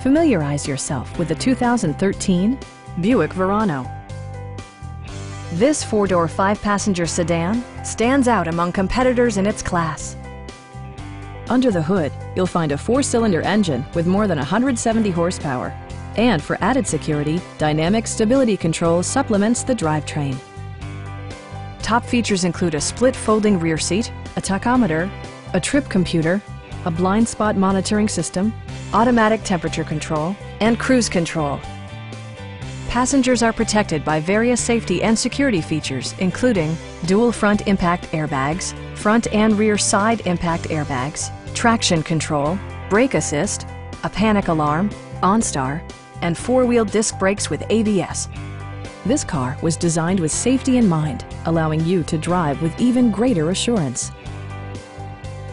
Familiarize yourself with the 2013 Buick Verano. This four-door, five-passenger sedan stands out among competitors in its class. Under the hood, you'll find a four-cylinder engine with more than 170 horsepower. And for added security, dynamic stability control supplements the drivetrain. Top features include a split folding rear seat, a tachometer, a trip computer, a blind spot monitoring system, automatic temperature control, and cruise control. Passengers are protected by various safety and security features, including dual front impact airbags, front and rear side impact airbags, traction control, brake assist, a panic alarm, OnStar, and four-wheel disc brakes with ABS. This car was designed with safety in mind, allowing you to drive with even greater assurance.